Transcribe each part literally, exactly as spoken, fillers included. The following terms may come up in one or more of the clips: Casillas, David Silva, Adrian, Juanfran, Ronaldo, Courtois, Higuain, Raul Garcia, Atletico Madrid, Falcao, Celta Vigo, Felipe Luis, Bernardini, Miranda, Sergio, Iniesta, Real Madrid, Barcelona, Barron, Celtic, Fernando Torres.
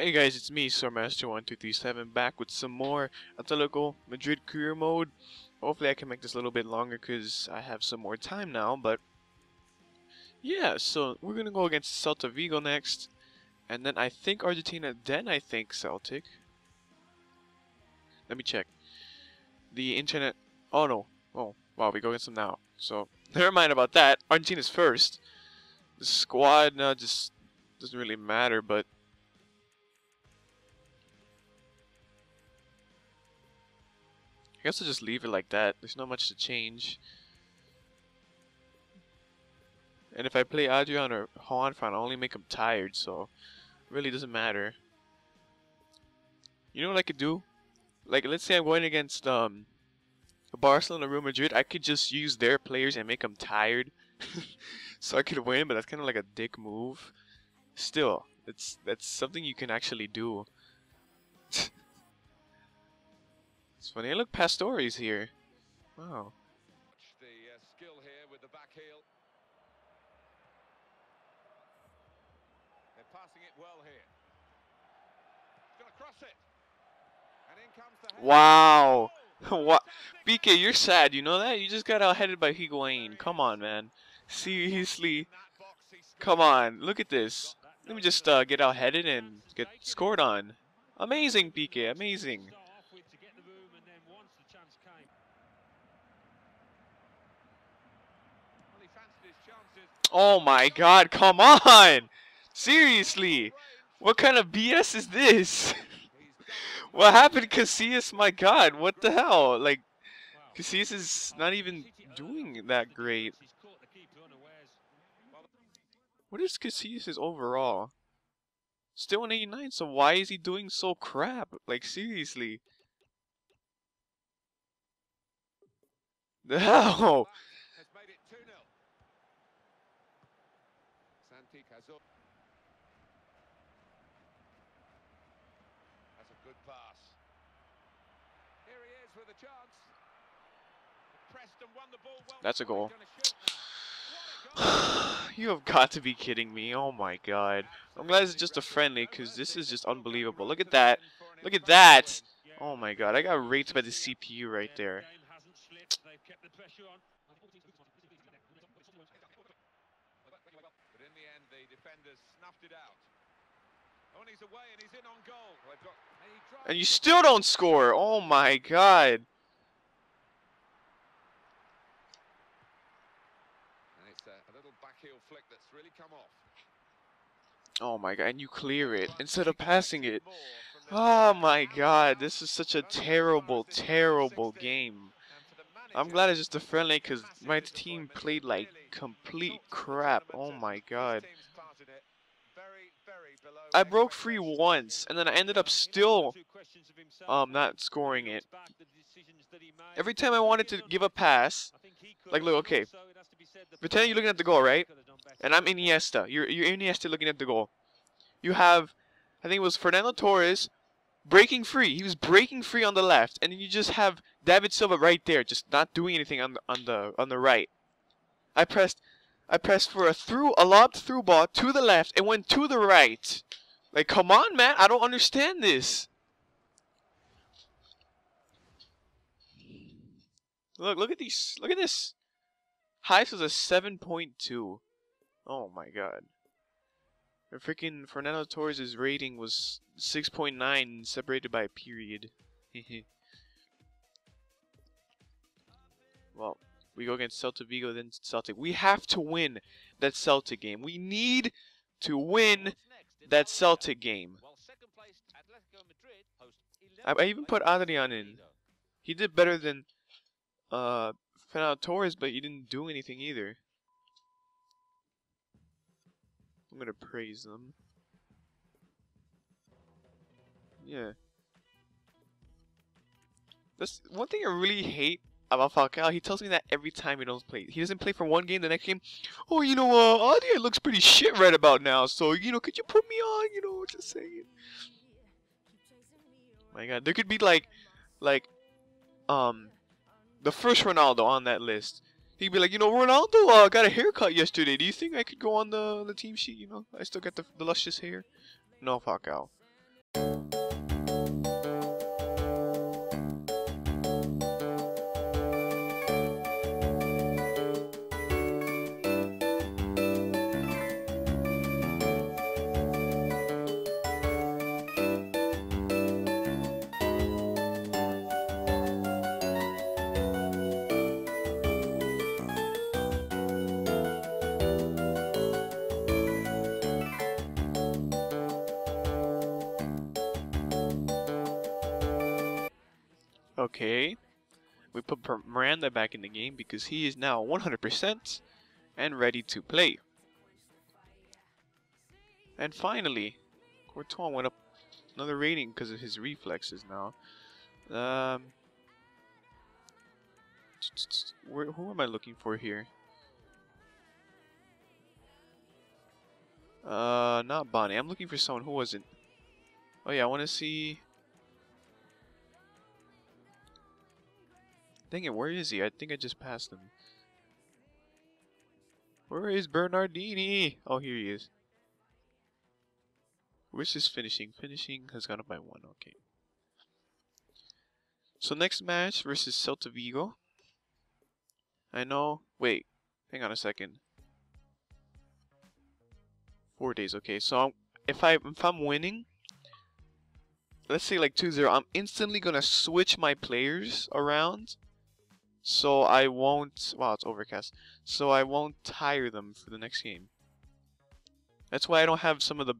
Hey guys, it's me, Swordmaster one two three seven, back with some more Atletico Madrid career mode. Hopefully I can make this a little bit longer because I have some more time now, but yeah, so we're going to go against Celta Vigo next, and then I think Argentina, then I think Celtic. Let me check. The internet, oh no, oh wow, we go against them now, so never mind about that. Argentina's first. The squad now just doesn't really matter, but I guess I'll just leave it like that. There's not much to change. And if I play Adrian or Juanfran, I'll only make them tired, so it really doesn't matter. You know what I could do? Like, let's say I'm going against um, Barcelona or Real Madrid. I could just use their players and make them tired. So I could win, but that's kind of like a dick move. Still, it's that's something you can actually do. It's funny. Look, Pastore's here. Wow. The uh, skill here with the back heel. They're passing it well here. Gonna cross it. And in comes the head. Wow. Oh, what? B K, you're sad. You know that? You just got out-headed by Higuain. Come on, man. Seriously. Come on. Look at this. Let me just uh, get out-headed and get scored on. Amazing, B K. Amazing. Oh my god, come on! Seriously! What kind of B S is this? What happened, Casillas? My god, what the hell? Like, Casillas is not even doing that great. What is Casillas' overall? Still an eighty-nine, so why is he doing so crap? Like, seriously. The hell? That's a good pass. Here he is with a chance. Pressed and won the ball well. That's a goal. You have got to be kidding me. Oh my god. I'm glad it's just a friendly because this is just unbelievable. Look at that. Look at that. Oh my god. I got raped by the C P U right there. But in the end, the defenders snuffed it out. Oh, and he's away and he's in on goal. And you still don't score. Oh my god. And it's a little back heel flick that's really come off. Oh my god. And you clear it instead of passing it. Oh my god. This is such a terrible, terrible game. I'm glad it's just a friendly because my team played like complete crap. Oh my god. I broke free once and then I ended up still um, not scoring it. Every time I wanted to give a pass, like look, okay, pretend you're looking at the goal, right? And I'm Iniesta. You're, you're Iniesta looking at the goal. You have, I think it was Fernando Torres, breaking free. He was breaking free on the left, and then you just have David Silva right there, just not doing anything on the on the on the right. I pressed, I pressed for a through, a lobbed through ball to the left, and went to the right. Like, come on, man! I don't understand this. Look, look at these, look at this. Highest was a seven point two. Oh my god. And freaking Fernando Torres' rating was six point nine, separated by a period. Well, we go against Celta Vigo, then Celtic. We have to win that Celtic game. We need to win that Celtic game. I, I even put Adrian in. He did better than uh, Fernando Torres, but he didn't do anything either. I'm gonna praise them. Yeah. That's one thing I really hate about Falcao. He tells me that every time he don't play. He doesn't play for one game, the next game, oh, you know, uh, Adrian looks pretty shit right about now, so, you know, could you put me on, you know, just saying. My god, there could be like, like, um, the first Ronaldo on that list. He'd be like, you know, Ronaldo uh, got a haircut yesterday. Do you think I could go on the the team sheet? You know, I still got the, the luscious hair. No, Falcao. Okay, we put Miranda back in the game because he is now one hundred percent and ready to play. And finally, Courtois went up another rating because of his reflexes now. Um, where, who am I looking for here? Uh, not Bonnie. I'm looking for someone who wasn't. Oh yeah, I want to see... Dang it, where is he? I think I just passed him. Where is Bernardini? Oh, here he is. Which is finishing. Finishing has gone up by one. Okay. So next match versus Celta Vigo. I know. Wait. Hang on a second. Four days. Okay. So I'm, if I if I'm winning, let's say like two zero, I'm instantly gonna switch my players around. So I won't... Wow, it's overcast. So I won't tire them for the next game. That's why I don't have some of the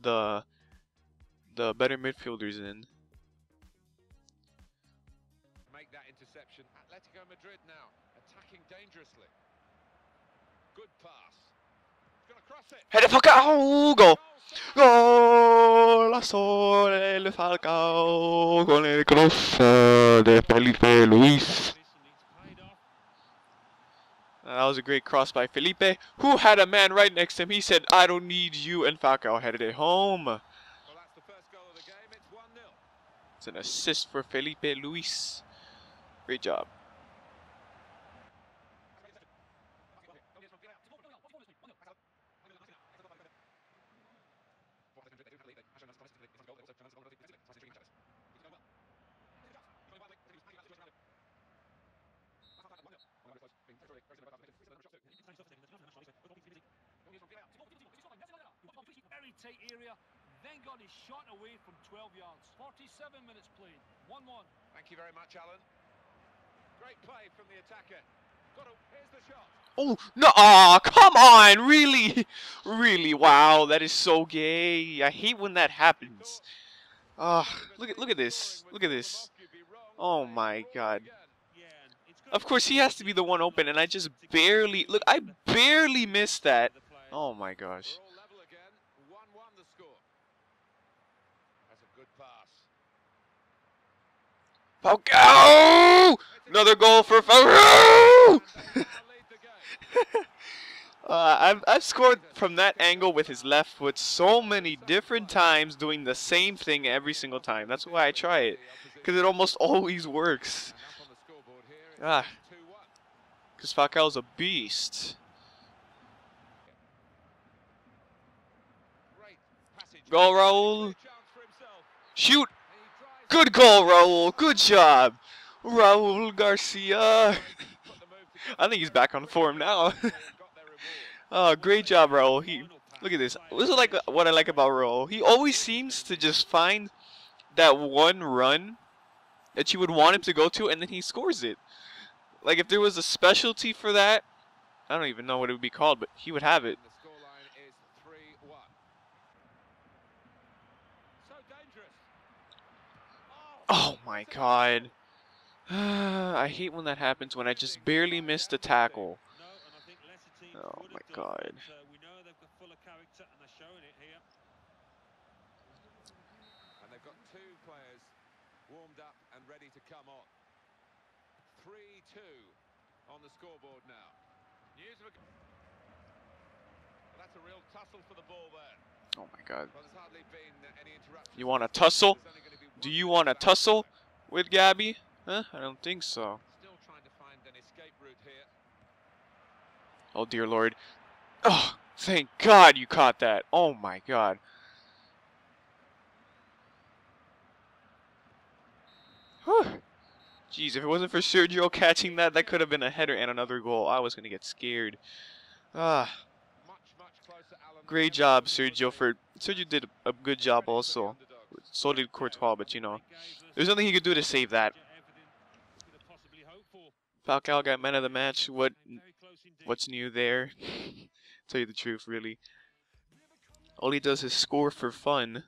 the the better midfielders in. Make that interception. Atletico Madrid now attacking dangerously. Good pass. Gonna cross it. Head of Falcao. Goal. Goal. Golazo de Falcao con el cross de Felipe Luis. That was a great cross by Felipe, who had a man right next to him. He said, I don't need you, and Falcao headed it home. Well, that's the first goal of the game. It's one nil. It's an assist for Felipe Luis. Great job. Tight area, then got his shot away from twelve yards. forty-seven minutes played, one one. Thank you very much, Alan. Great play from the attacker. Got a, here's the shot. Oh, no, oh, come on, really? Really, wow, that is so gay. I hate when that happens. Oh, look at, look at this, look at this. Oh my God. Of course, he has to be the one open, and I just barely, look, I barely missed that. Oh my gosh. Falcao! Another goal for Falcao! uh, I've, I've scored from that angle with his left foot so many different times, doing the same thing every single time. That's why I try it, because it almost always works. Ah, because Falcao's a beast. Goal, Raul! Shoot! Good goal, Raul. Good job. Raul Garcia. I think he's back on form now. Oh, great job, Raul. He, look at this. This is like what I like about Raul. He always seems to just find that one run that you would want him to go to, and then he scores it. Like, if there was a specialty for that, I don't even know what it would be called, but he would have it. Oh my God. I hate when that happens, when I just barely missed a tackle. Oh my God. And they've got two players warmed up and ready to come on. three two on the scoreboard now. News of a... That's a real tussle for the ball there. Oh my God. You want a tussle? Do you want to tussle with Gabby? Huh? I don't think so. Still trying to find an escape route here. Oh dear Lord. Oh, thank God you caught that. Oh my God. Whew. Jeez, if it wasn't for Sergio catching that, that could have been a header and another goal. I was going to get scared. Ah. Great job, Sergio. For Sergio did a good job also. So did Courtois, but you know, there's nothing he could do to save that. Falcao got man of the match. What, what's new there? Tell you the truth, really. All he does is score for fun.